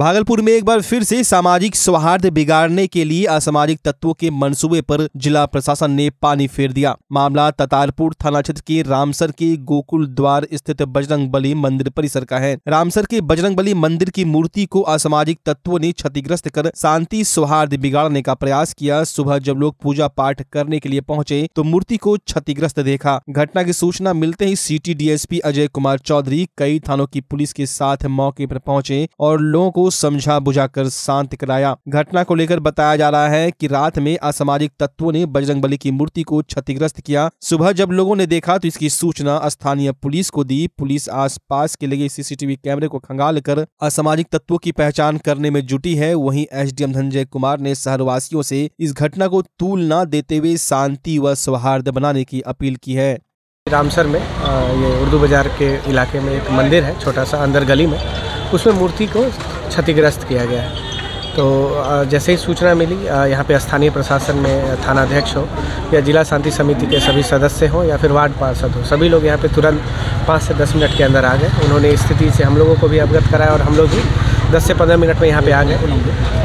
भागलपुर में एक बार फिर से सामाजिक सौहार्द बिगाड़ने के लिए असामाजिक तत्वों के मंसूबे पर जिला प्रशासन ने पानी फेर दिया। मामला ततारपुर थाना क्षेत्र के रामसर के गोकुल द्वार स्थित बजरंगबली मंदिर परिसर का है। रामसर के बजरंगबली मंदिर की मूर्ति को असामाजिक तत्वों ने क्षतिग्रस्त कर शांति सौहार्द बिगाड़ने का प्रयास किया। सुबह जब लोग पूजा पाठ करने के लिए पहुँचे तो मूर्ति को क्षतिग्रस्त देखा। घटना की सूचना मिलते ही सिटी DSP अजय कुमार चौधरी कई थानों की पुलिस के साथ मौके पर पहुँचे और लोगों को समझा बुझाकर शांत कराया। घटना को लेकर बताया जा रहा है कि रात में असामाजिक तत्वों ने बजरंगबली की मूर्ति को क्षतिग्रस्त किया। सुबह जब लोगों ने देखा तो इसकी सूचना स्थानीय पुलिस को दी। पुलिस आसपास के लगे CCTV कैमरे को खंगालकर असामाजिक तत्वों की पहचान करने में जुटी है। वहीं SDM धनंजय कुमार ने शहरवासियों से इस घटना को तूल न देते हुए शांति व सौहार्द बनाने की अपील की है। रामसर में ये उर्दू बाजार के इलाके में एक मंदिर है, छोटा सा अंदर गली में, उसमें मूर्ति को क्षतिग्रस्त किया गया है। तो जैसे ही सूचना मिली, यहाँ पे स्थानीय प्रशासन में थानाध्यक्ष हो या जिला शांति समिति के सभी सदस्य हो या फिर वार्ड पार्षद हो, सभी लोग यहाँ पे तुरंत 5 से 10 मिनट के अंदर आ गए। उन्होंने स्थिति से हम लोगों को भी अवगत कराया और हम लोग भी 10 से 15 मिनट में यहाँ पे आ गए।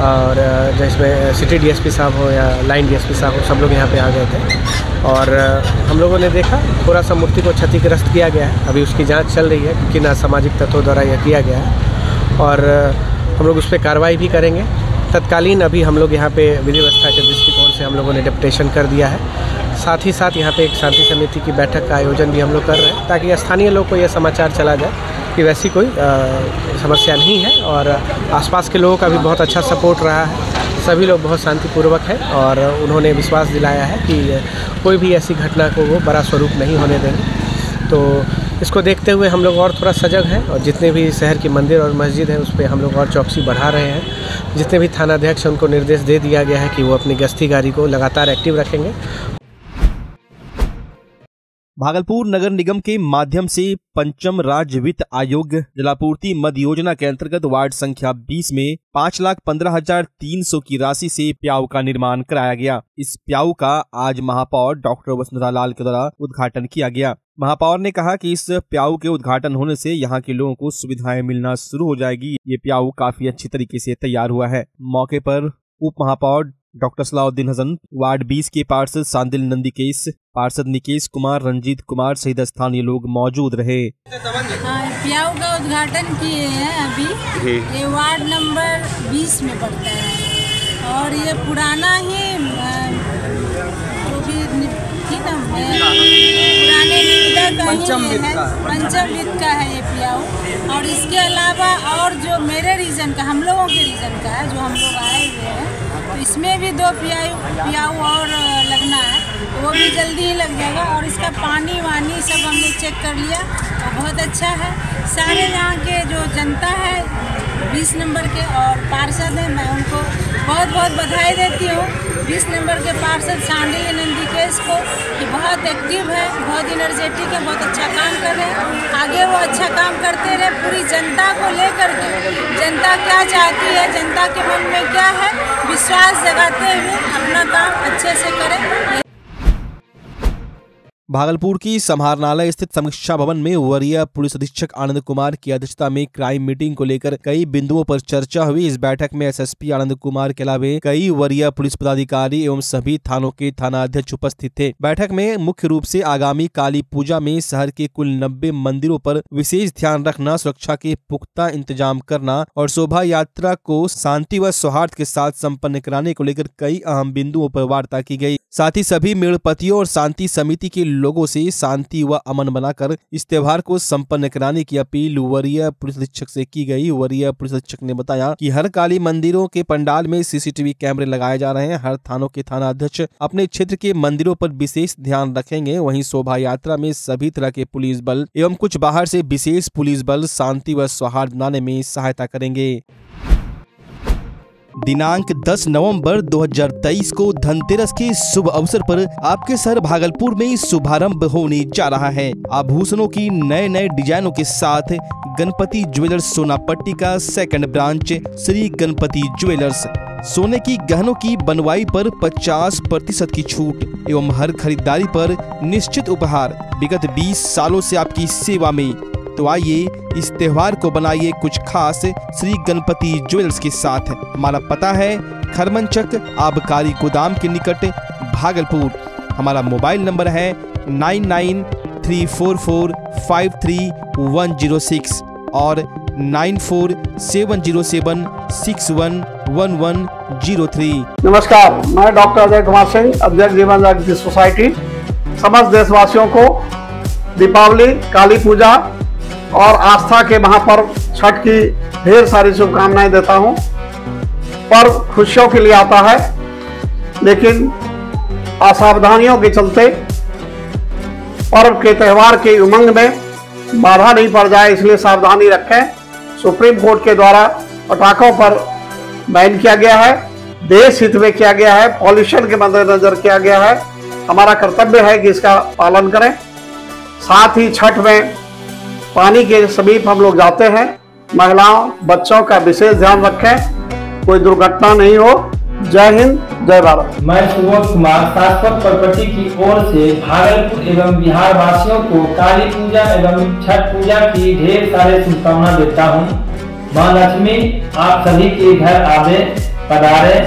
और जिसमें सिटी DSP साहब हो या लाइन DSP साहब हो, सब लोग यहाँ पे आ गए थे और हम लोगों ने देखा थोड़ा सा मूर्ति को क्षतिग्रस्त किया गया है। अभी उसकी जाँच चल रही है कि असामाजिक तत्वों द्वारा यह किया गया है और हम लोग उस पर कार्रवाई भी करेंगे। तत्कालीन अभी हम लोग यहाँ पे विधि व्यवस्था के दृष्टिकोण से हम लोगों ने डेप्यूटेशन कर दिया है। साथ ही साथ यहाँ पे एक शांति समिति की बैठक का आयोजन भी हम लोग कर रहे हैं ताकि स्थानीय लोग को यह समाचार चला जाए कि वैसी कोई समस्या नहीं है। और आसपास के लोगों का भी बहुत अच्छा सपोर्ट रहा है, सभी लोग बहुत शांतिपूर्वक हैं और उन्होंने विश्वास दिलाया है कि कोई भी ऐसी घटना को वो बड़ा स्वरूप नहीं होने देंगे। तो इसको देखते हुए हम लोग और थोड़ा सजग हैं और जितने भी शहर की मंदिर और मस्जिद हैं उस पर हम लोग और चौकसी बढ़ा रहे हैं। जितने भी थानाध्यक्ष हैं उनको निर्देश दे दिया गया है कि वो अपनी गश्ती गाड़ी को लगातार एक्टिव रखेंगे। भागलपुर नगर निगम के माध्यम से पंचम राज्य वित्त आयोग जलापूर्ति मद योजना के अंतर्गत वार्ड संख्या 20 में 5,15,300 की राशि से प्याऊ का निर्माण कराया गया। इस प्याऊ का आज महापौर डॉक्टर वसुंधरा लाल के द्वारा उद्घाटन किया गया। महापौर ने कहा कि इस प्याऊ के उद्घाटन होने से यहां के लोगों को सुविधाएं मिलना शुरू हो जाएगी। ये प्याऊ काफी अच्छी तरीके से तैयार हुआ है। मौके पर उप महापौर डॉक्टर सलाउद्दीन हसन, वार्ड 20 के पार्षद सांदिल नंदीकेश, पार्षद निकेश कुमार, रंजीत कुमार सहित स्थानीय लोग मौजूद रहे। प्याऊ का उद्घाटन किए हैं। अभी ये वार्ड नंबर 20 में पड़ता है और ये पुराना ही पंचम वित्त का है ये प्याऊ। और इसके अलावा और जो मेरे रीजन का, हम लोगों के रीजन का है, जो हम लोग आए हुए हैं, तो इसमें भी 2 प्याऊ और लगना है, वो भी जल्दी ही लग जाएगा। और इसका पानी वानी सब हमने चेक कर लिया, बहुत अच्छा है। सारे यहाँ के जो जनता है 20 नंबर के और पार्षद हैं, मैं उनको बहुत बहुत बधाई देती हूँ। 20 नंबर के पार्षद सांडिल नंदीकेश को, ये बहुत एक्टिव है, बहुत एनर्जेटिक है, बहुत अच्छा काम कर रहे हैं। आगे वो अच्छा काम करते रहे, पूरी जनता को लेकर के जनता क्या चाहती है, जनता के मन में क्या है, विश्वास जगाते हुए अपना काम अच्छे से करें। भागलपुर की समहारनाला स्थित समीक्षा भवन में वरीय पुलिस अधीक्षक आनंद कुमार की अध्यक्षता में क्राइम मीटिंग को लेकर कई बिंदुओं पर चर्चा हुई। इस बैठक में SSP आनंद कुमार के अलावा कई वरीय पुलिस पदाधिकारी एवं सभी थानों के थानाध्यक्ष उपस्थित थे। बैठक में मुख्य रूप से आगामी काली पूजा में शहर के कुल 90 मंदिरों पर विशेष ध्यान रखना, सुरक्षा के पुख्ता इंतजाम करना और शोभा यात्रा को शांति व सौहार्द के साथ सम्पन्न कराने को लेकर कई अहम बिंदुओं पर वार्ता की गयी। साथ ही सभी मेड़पतियों और शांति समिति के लोगों से शांति व अमन बनाकर इस त्योहार को संपन्न कराने की अपील वरीय पुलिस अधीक्षक से की गई। वरीय पुलिस अधीक्षक ने बताया कि हर काली मंदिरों के पंडाल में CCTV कैमरे लगाए जा रहे हैं। हर थानों के थानाध्यक्ष अपने क्षेत्र के मंदिरों पर विशेष ध्यान रखेंगे। वहीं शोभा यात्रा में सभी तरह के पुलिस बल एवं कुछ बाहर से विशेष पुलिस बल शांति व सौहार्द बनाने में सहायता करेंगे। दिनांक 10 नवंबर 2023 को धनतेरस के शुभ अवसर पर आपके शहर भागलपुर में शुभारंभ होने जा रहा है। आभूषणों की नए नए डिजाइनों के साथ गणपति ज्वेलर्स सोनापट्टी का 2nd branch Shri Ganpati jewellers सोने की गहनों की बनवाई पर 50% की छूट एवं हर खरीदारी पर निश्चित उपहार। विगत 20 सालों से आपकी सेवा में तो आइए इस त्योहार को बनाइए कुछ खास श्री गणपति ज्वेलर्स के साथ। हमारा पता है खरमनचक आबकारी गोदाम के निकट भागलपुर। हमारा मोबाइल नंबर है 9934453106 और 9470761110। नमस्कार, मैं डॉक्टर अजय कुमार सिंह, अध्यक्ष जीवन सोसाइटी। समस्त देशवासियों को दीपावली, काली पूजा और आस्था के महापर्व छठ की ढेर सारी शुभकामनाएं देता हूं। पर्व खुशियों के लिए आता है, लेकिन असावधानियों के चलते पर्व के त्यौहार के उमंग में बाधा नहीं पड़ जाए, इसलिए सावधानी रखें। सुप्रीम कोर्ट के द्वारा पटाखों पर बैन किया गया है, देश हित में किया गया है, पॉल्यूशन के मद्देनजर किया गया है। हमारा कर्तव्य है कि इसका पालन करें। साथ ही छठ में पानी के समीप हम लोग जाते हैं, महिलाओं बच्चों का विशेष ध्यान रखें, कोई दुर्घटना नहीं हो। जय हिंद, जय भारत। मैं सूरज कुमार, पासपोर्ट प्रॉपर्टी की ओर से भागलपुर एवं बिहार वासियों को काली पूजा एवं छठ पूजा की ढेर सारे शुभकामना देता हूँ। माँ लक्ष्मी आप सभी के घर आवे, पधारे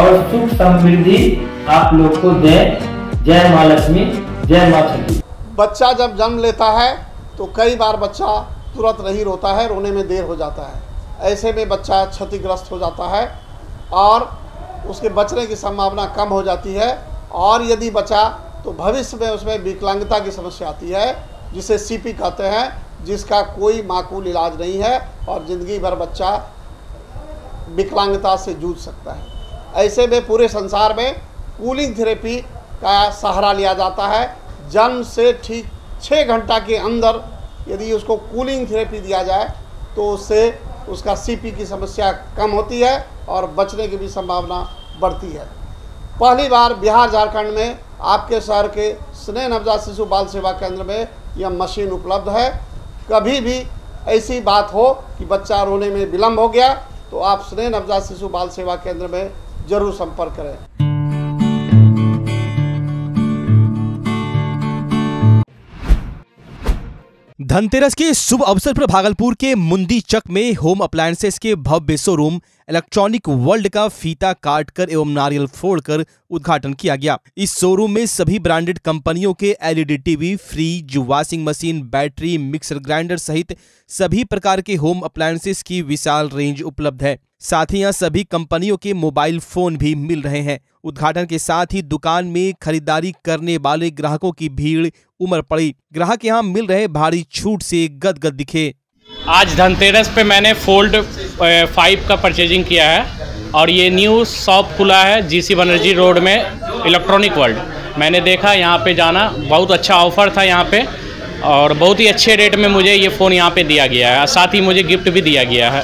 और सुख समृद्धि आप लोग को दे। जय माँ लक्ष्मी, जय माँ छठी। बच्चा जब जन्म लेता है तो कई बार बच्चा तुरंत नहीं रोता है, रोने में देर हो जाता है। ऐसे में बच्चा क्षतिग्रस्त हो जाता है और उसके बचने की संभावना कम हो जाती है, और यदि बचा तो भविष्य में उसमें विकलांगता की समस्या आती है, जिसे सीपी कहते हैं, जिसका कोई माकूल इलाज नहीं है और ज़िंदगी भर बच्चा विकलांगता से जूझ सकता है। ऐसे में पूरे संसार में कूलिंग थेरेपी का सहारा लिया जाता है। जन्म से ठीक 6 घंटा के अंदर यदि उसको कूलिंग थेरेपी दिया जाए तो उससे उसका सीपी की समस्या कम होती है और बचने की भी संभावना बढ़ती है। पहली बार बिहार झारखंड में आपके शहर के स्नेह नवजात शिशु बाल सेवा केंद्र में यह मशीन उपलब्ध है। कभी भी ऐसी बात हो कि बच्चा रोने में विलम्ब हो गया तो आप स्नेह नवजात शिशु बाल सेवा केंद्र में जरूर संपर्क करें। धनतेरस के शुभ अवसर पर भागलपुर के मुंदीचक में होम अप्लायंसेस के भव्य शोरूम इलेक्ट्रॉनिक वर्ल्ड का फीता काटकर एवं नारियल फोड़कर उद्घाटन किया गया। इस शोरूम में सभी ब्रांडेड कंपनियों के LED TV, fridge, washing machine, battery, mixer grinder सहित सभी प्रकार के होम अप्लायंसेस की विशाल रेंज उपलब्ध है। साथ ही यहाँ सभी कंपनियों के मोबाइल फोन भी मिल रहे हैं। उद्घाटन के साथ ही दुकान में खरीदारी करने वाले ग्राहकों की भीड़ उमड़ पड़ी। ग्राहक यहाँ मिल रहे भारी छूट से गदगद दिखे। आज धनतेरस पे मैंने फोल्ड 5 का परचेजिंग किया है और ये न्यू शॉप खुला है जीसी बनर्जी रोड में, इलेक्ट्रॉनिक वर्ल्ड। मैंने देखा, यहाँ पे जाना, बहुत अच्छा ऑफर था यहाँ पे और बहुत ही अच्छे रेट में मुझे ये फ़ोन यहाँ पे दिया गया है, साथ ही मुझे गिफ्ट भी दिया गया है।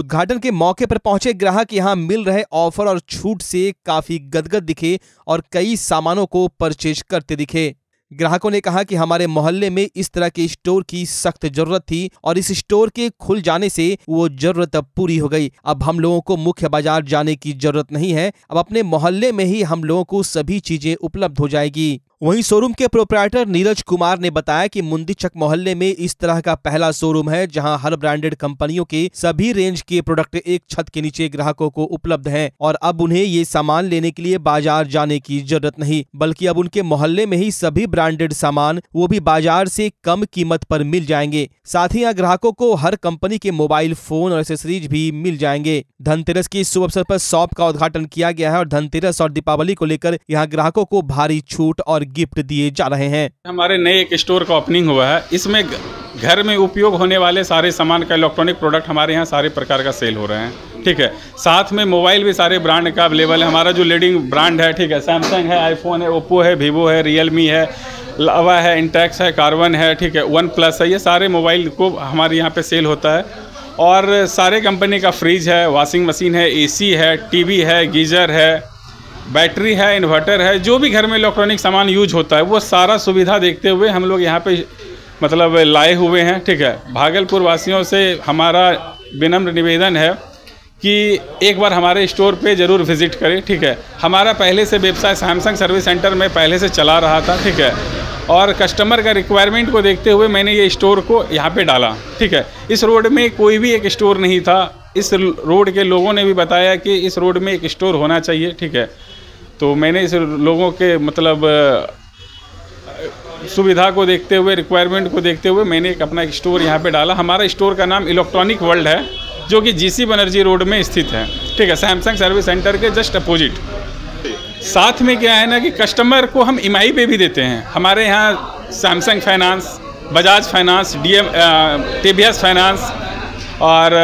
उद्घाटन के मौके पर पहुंचे ग्राहक यहां मिल रहे ऑफर और छूट से काफी गदगद दिखे और कई सामानों को परचेज करते दिखे। ग्राहकों ने कहा कि हमारे मोहल्ले में इस तरह के स्टोर की सख्त जरूरत थी और इस स्टोर के खुल जाने से वो जरूरत अब पूरी हो गई। अब हम लोगों को मुख्य बाजार जाने की जरूरत नहीं है, अब अपने मोहल्ले में ही हम लोगों को सभी चीजें उपलब्ध हो जाएगी। वहीं शोरूम के प्रोपराइटर नीरज कुमार ने बताया कि मुंदीचक मोहल्ले में इस तरह का पहला शोरूम है जहां हर ब्रांडेड कंपनियों के सभी रेंज के प्रोडक्ट एक छत के नीचे ग्राहकों को उपलब्ध हैं और अब उन्हें ये सामान लेने के लिए बाजार जाने की जरूरत नहीं, बल्कि अब उनके मोहल्ले में ही सभी ब्रांडेड सामान, वो भी बाजार से कम कीमत पर मिल जाएंगे। साथ ही यहाँ ग्राहकों को हर कंपनी के मोबाइल फोन और एक्सेसरीज भी मिल जाएंगे। धनतेरस के शुभ अवसर पर शॉप का उद्घाटन किया गया है और धनतेरस और दीपावली को लेकर यहाँ ग्राहकों को भारी छूट और गिफ्ट दिए जा रहे हैं। हमारे नए एक स्टोर का ओपनिंग हुआ है, इसमें घर में उपयोग होने वाले सारे सामान का, इलेक्ट्रॉनिक प्रोडक्ट हमारे यहाँ सारे प्रकार का सेल हो रहे हैं। ठीक है, साथ में मोबाइल भी सारे ब्रांड का अवेलेबल है। हमारा जो लीडिंग ब्रांड है, ठीक है, सैमसंग है, आईफोन है, ओप्पो है, वीवो है, रियलमी है, लावा है, इंटेक्स है, कार्बन है, ठीक है, वन प्लस है, ये सारे मोबाइल को हमारे यहाँ पे सेल होता है। और सारे कंपनी का फ्रिज है, वॉशिंग मशीन है, AC है, TV है, गीजर है, बैटरी है, इन्वर्टर है, जो भी घर में इलेक्ट्रॉनिक सामान यूज होता है वो सारा सुविधा देखते हुए हम लोग यहाँ पे मतलब लाए हुए हैं। ठीक है, भागलपुर वासियों से हमारा विनम्र निवेदन है कि एक बार हमारे स्टोर पे ज़रूर विज़िट करें। ठीक है, हमारा पहले से व्यवसाय सैमसंग सर्विस सेंटर में पहले से चला रहा था। ठीक है, और कस्टमर का रिक्वायरमेंट को देखते हुए मैंने ये स्टोर को यहाँ पे डाला। ठीक है, इस रोड में कोई भी एक स्टोर नहीं था। इस रोड के लोगों ने भी बताया कि इस रोड में एक स्टोर होना चाहिए। ठीक है, तो मैंने इस लोगों के मतलब सुविधा को देखते हुए, रिक्वायरमेंट को देखते हुए मैंने एक अपना एक स्टोर यहाँ पे डाला। हमारा स्टोर का नाम इलेक्ट्रॉनिक वर्ल्ड है, जो कि जीसी बनर्जी रोड में स्थित है। ठीक है, सैमसंग सर्विस सेंटर के जस्ट अपोजिट। साथ में क्या है ना कि कस्टमर को हम ईएमआई पे भी देते हैं। हमारे यहाँ Samsung finance, Bajaj finance, TBS finance और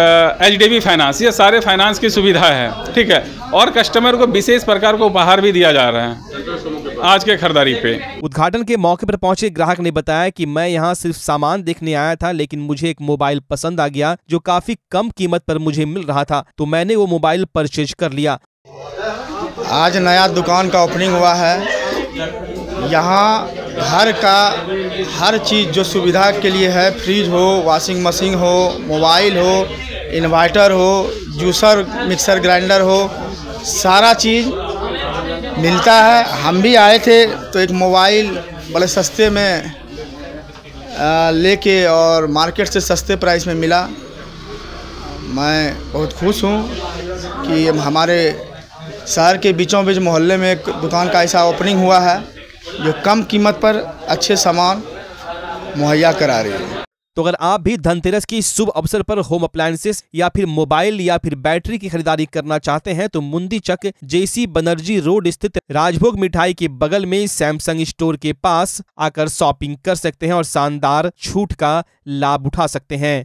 HDB फाइनेंस, ये सारे फाइनेंस की सुविधा है। ठीक है, और कस्टमर को विशेष प्रकार को उपहार भी दिया जा रहा है आज के खरीदारी पे। उद्घाटन के मौके पर पहुंचे ग्राहक ने बताया कि मैं यहां सिर्फ सामान देखने आया था, लेकिन मुझे एक मोबाइल पसंद आ गया जो काफी कम कीमत पर मुझे मिल रहा था, तो मैंने वो मोबाइल परचेज कर लिया। आज नया दुकान का ओपनिंग हुआ है। यहाँ घर का हर चीज़ जो सुविधा के लिए है, फ्रिज हो, वॉशिंग मशीन हो, मोबाइल हो, इन्वर्टर हो, जूसर, मिक्सर ग्राइंडर हो, सारा चीज़ मिलता है। हम भी आए थे तो एक मोबाइल बड़े सस्ते में लेके और मार्केट से सस्ते प्राइस में मिला। मैं बहुत खुश हूँ कि हमारे शहर के बीचों बीच मोहल्ले में एक दुकान का ऐसा ओपनिंग हुआ है जो कम कीमत पर अच्छे सामान मुहैया करा रही है। तो अगर आप भी धनतेरस की शुभ अवसर पर होम अप्लायंसेस या फिर मोबाइल या फिर बैटरी की खरीदारी करना चाहते हैं तो मुंदीचक जेसी बनर्जी रोड स्थित राजभोग मिठाई के बगल में सैमसंग स्टोर के पास आकर शॉपिंग कर सकते हैं और शानदार छूट का लाभ उठा सकते हैं।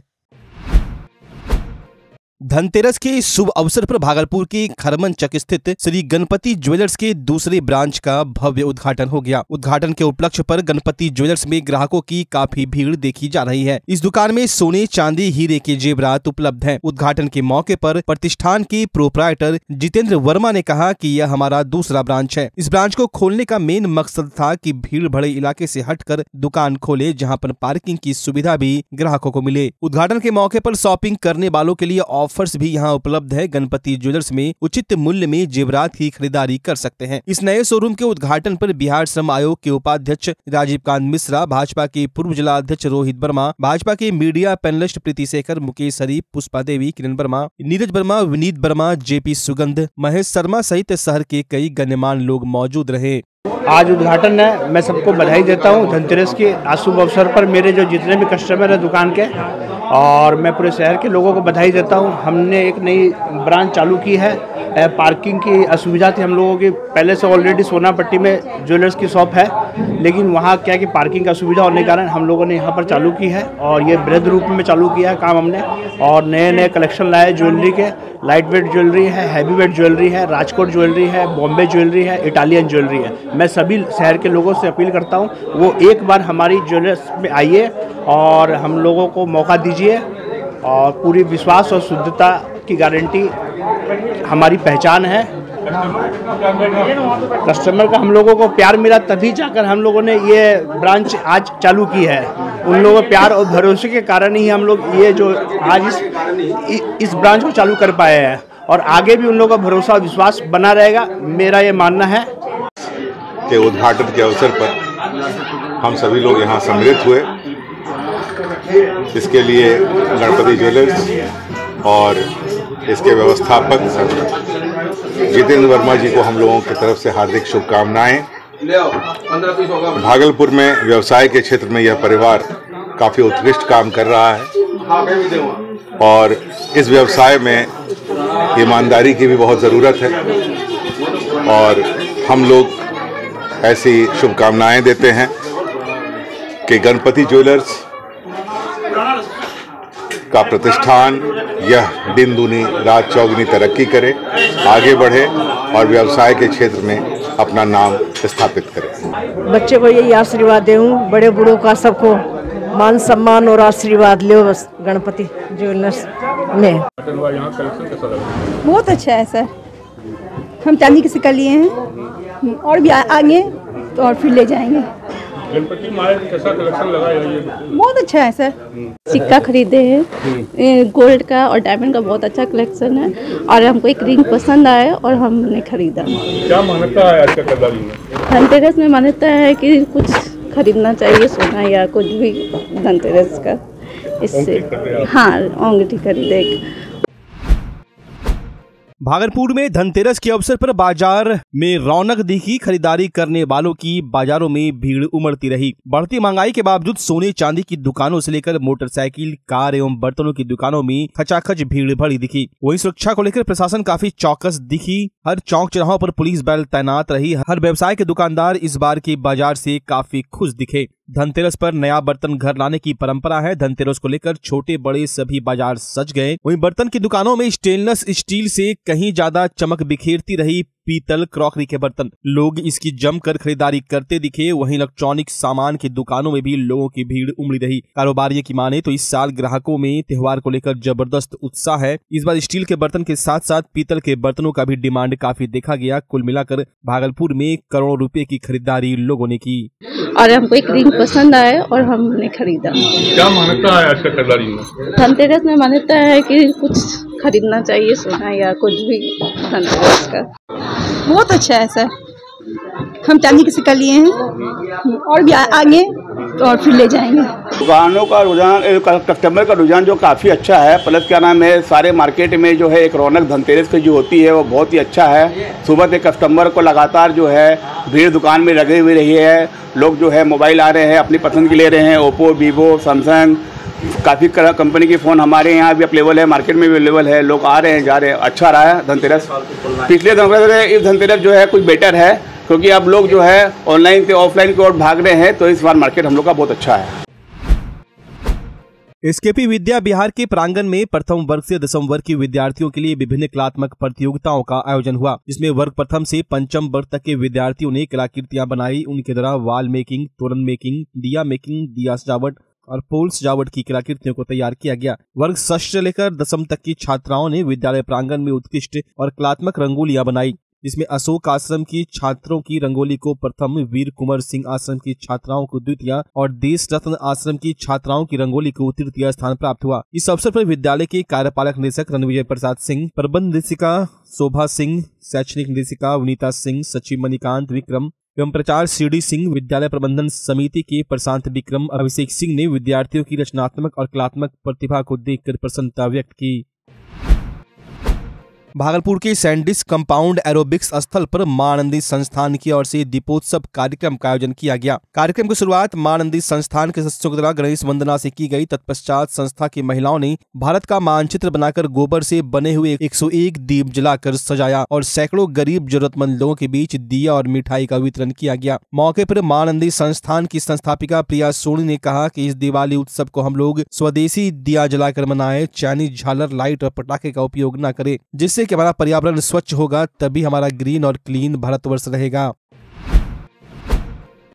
धनतेरस के शुभ अवसर पर भागलपुर के खरमनचक स्थित श्री गणपति ज्वेलर्स के दूसरे ब्रांच का भव्य उद्घाटन हो गया। उद्घाटन के उपलक्ष्य पर गणपति ज्वेलर्स में ग्राहकों की काफी भीड़ देखी जा रही है। इस दुकान में सोने, चांदी, हीरे के जेवरात उपलब्ध हैं। उद्घाटन के मौके पर प्रतिष्ठान के प्रोपराइटर जितेंद्र वर्मा ने कहा कि यह हमारा दूसरा ब्रांच है। इस ब्रांच को खोलने का मेन मकसद था कि भीड़ भरे इलाके से हटकर दुकान खोले, जहाँ पर पार्किंग की सुविधा भी ग्राहकों को मिले। उद्घाटन के मौके पर शॉपिंग करने वालों के लिए ऑफर्स भी यहां उपलब्ध है। गणपति ज्वेलर्स में उचित मूल्य में जेवरात की खरीदारी कर सकते हैं। इस नए शोरूम के उद्घाटन पर बिहार श्रम आयोग के उपाध्यक्ष राजीव कांत मिश्रा, भाजपा के पूर्व जिला अध्यक्ष रोहित वर्मा, भाजपा के media panelist Preeti Shekhar, Mukesh Sharif, Pushpa Devi, Kiran Verma, Neeraj Verma, Vineet Verma, JP Sugandh, Mahesh Sharma सहित शहर के कई गणमान्य लोग मौजूद रहे। आज उद्घाटन है, मैं सबको बधाई देता हूँ धनतेरस के आज शुभ अवसर पर। मेरे जो जितने भी कस्टमर हैं दुकान के, और मैं पूरे शहर के लोगों को बधाई देता हूँ। हमने एक नई ब्रांच चालू की है। पार्किंग की असुविधा थी हम लोगों की, पहले से ऑलरेडी सोनापट्टी में ज्वेलर्स की शॉप है, लेकिन वहाँ क्या कि पार्किंग का असुविधा होने के कारण हम लोगों ने यहाँ पर चालू की है, और ये बृहद रूप में चालू किया है काम हमने। और नए नए कलेक्शन लाए ज्वेलरी के, लाइट वेट ज्वेलरी है, हैवी वेट ज्वेलरी है, राजकोट ज्वेलरी है, बॉम्बे ज्वेलरी है, इटालियन ज्वेलरी है। मैं सभी शहर के लोगों से अपील करता हूं, वो एक बार हमारी ज्वेलर्स में आइए और हम लोगों को मौका दीजिए। और पूरी विश्वास और शुद्धता की गारंटी हमारी पहचान है। कस्टमर का हम लोगों को प्यार मिला, तभी जाकर हम लोगों ने ये ब्रांच आज चालू की है। उन लोगों के प्यार और भरोसे के कारण ही हम लोग ये जो आज इस ब्रांच को चालू कर पाए हैं, और आगे भी उन लोगों का भरोसा और विश्वास बना रहेगा, मेरा ये मानना है। के उद्घाटन के अवसर पर हम सभी लोग यहाँ सम्मिलित हुए, इसके लिए गणपति ज्वेलर्स और इसके व्यवस्थापक जितेंद्र वर्मा जी को हम लोगों की तरफ से हार्दिक शुभकामनाएं। भागलपुर में व्यवसाय के क्षेत्र में यह परिवार काफ़ी उत्कृष्ट काम कर रहा है, और इस व्यवसाय में ईमानदारी की भी बहुत ज़रूरत है, और हम लोग ऐसी शुभकामनाएं देते हैं कि गणपति ज्वेलर्स का प्रतिष्ठान यह दिन दूनी रात चौगुनी तरक्की करे, आगे बढ़े और व्यवसाय के क्षेत्र में अपना नाम स्थापित करे। बच्चे को यही आशीर्वाद देऊँ, बड़े बूढ़ों का सबको मान सम्मान और आशीर्वाद ले गणपति ज्वेलर्स में। बहुत अच्छा है सर, हम चांदी के सिक्के लिए हैं और भी आगे तो और फिर ले जाएंगे। गणपति माल कैसा कलेक्शन लगाया है? बहुत अच्छा है सर, सिक्का खरीदे हैं गोल्ड का और डायमंड का, बहुत अच्छा कलेक्शन है, और हमको एक रिंग पसंद आया और हमने खरीदा। क्या मान्यता है आज का खरीदारी में? धनतेरस में मान्यता है कि कुछ खरीदना चाहिए सोना या कुछ भी धनतेरस का, इससे हाँ औंगठी खरीदेगा। भागलपुर में धनतेरस के अवसर पर बाजार में रौनक दिखी, खरीदारी करने वालों की बाजारों में भीड़ उमड़ती रही। बढ़ती महंगाई के बावजूद सोने चांदी की दुकानों से लेकर मोटरसाइकिल, कार एवं बर्तनों की दुकानों में खचाखच भीड़ भरी दिखी। वहीं सुरक्षा को लेकर प्रशासन काफी चौकस दिखी। हर चौक चौराहों पर पुलिस बल तैनात रही। हर व्यवसाय के दुकानदार इस बार के बाजार से काफी खुश दिखे। धनतेरस पर नया बर्तन घर लाने की परंपरा है। धनतेरस को लेकर छोटे बड़े सभी बाजार सज गए। वहीं बर्तन की दुकानों में स्टेनलेस स्टील से कहीं ज्यादा चमक बिखेरती रही पीतल क्रॉकरी के बर्तन। लोग इसकी जमकर खरीदारी करते दिखे। वहीं इलेक्ट्रॉनिक सामान की दुकानों में भी लोगों की भीड़ उमड़ी रही। कारोबारियों की माने तो इस साल ग्राहकों में त्योहार को लेकर जबरदस्त उत्साह है। इस बार स्टील के बर्तन के साथ साथ पीतल के बर्तनों का भी डिमांड काफी देखा गया। कुल मिलाकर भागलपुर में करोड़ों रुपए की खरीदारी लोगों ने की और हमको एक रिंग पसंद आया और हमने खरीदा। क्या मान्यता है आज का खरीदारी में? धनतेरस में मान्यता है कि कुछ खरीदना चाहिए सोना या कुछ भी धनतेरस का। बहुत अच्छा है सर, हम चांदी के सिक्का लिए हैं और भी आगे तो और फिर ले जाएंगे। दुकानों का रुझान, कस्टमर का रुझान जो काफ़ी अच्छा है। प्लस क्या नाम है, सारे मार्केट में जो है एक रौनक धनतेरस की जो होती है वो बहुत ही अच्छा है। सुबह से कस्टमर को लगातार जो है भीड़ दुकान में लगी हुई रही है। लोग जो है मोबाइल आ रहे हैं, अपनी पसंद के ले रहे हैं। ओप्पो, वीवो, सैमसंग, काफ़ी कंपनी के फ़ोन हमारे यहाँ भी अवेलेबल है, मार्केट में भी अवेलेबल है। लोग आ रहे हैं, जा रहे हैं। अच्छा रहा है धनतेरस। पिछले धनतेरस इस धनतेरस जो है कुछ बेटर है, क्योंकि अब लोग जो है ऑनलाइन से ऑफलाइन की ओर भाग रहे हैं, तो इस बार मार्केट हम लोग का बहुत अच्छा है। एसकेपी विद्या बिहार के प्रांगण में प्रथम वर्ग से 10वीं वर्ग के विद्यार्थियों के लिए विभिन्न कलात्मक प्रतियोगिताओं का आयोजन हुआ, जिसमें वर्ग प्रथम से पंचम वर्ग तक के विद्यार्थियों ने कलाकृतियां बनाई। उनके द्वारा वाल मेकिंग, तोरण मेकिंग, दिया सजावट और पोल सजावट की कलाकृतियों को तैयार किया गया। वर्ग 6 से लेकर 10वीं तक की छात्राओं ने विद्यालय प्रांगण में उत्कृष्ट और कलात्मक रंगोलियां बनाई, जिसमें अशोक आश्रम की छात्रों की रंगोली को प्रथम, वीर कुंवर सिंह आश्रम की छात्राओं को द्वितीय और देश रत्न आश्रम की छात्राओं की रंगोली को तृतीय स्थान प्राप्त हुआ। इस अवसर पर विद्यालय के कार्यपालक निदेशक रणविजय प्रसाद सिंह, प्रबंध निदेशिका शोभा सिंह, शैक्षणिक निदेशिका विनीता सिंह, सचिव मणिकांत विक्रम एवं प्रचार सीडी सिंह, विद्यालय प्रबंधन समिति के प्रशांत विक्रम, अभिषेक सिंह ने विद्यार्थियों की रचनात्मक और कलात्मक प्रतिभा को देखकर प्रसन्नता व्यक्त की। भागलपुर के सैंडिस कंपाउंड एरोबिक्स स्थल पर मानंदी संस्थान की ओर से दीपोत्सव कार्यक्रम का आयोजन किया गया। कार्यक्रम की शुरुआत मानंदी संस्थान के सदस्यों के द्वारा गणेश वंदना से की गई। तत्पश्चात संस्था की महिलाओं ने भारत का मानचित्र बनाकर गोबर से बने हुए 101 दीप जलाकर सजाया और सैकड़ों गरीब जरूरतमंद लोगों के बीच दिया और मिठाई का वितरण किया गया। मौके पर मानंदी संस्थान की संस्थापिका प्रिया सोनी ने कहा कि इस दिवाली उत्सव को हम लोग स्वदेशी दिया जलाकर मनाएं, चाइनीज झालर, लाइट और पटाखे का उपयोग न करें, जिससे कि हमारा पर्यावरण स्वच्छ होगा, तभी हमारा ग्रीन और क्लीन भारतवर्ष रहेगा।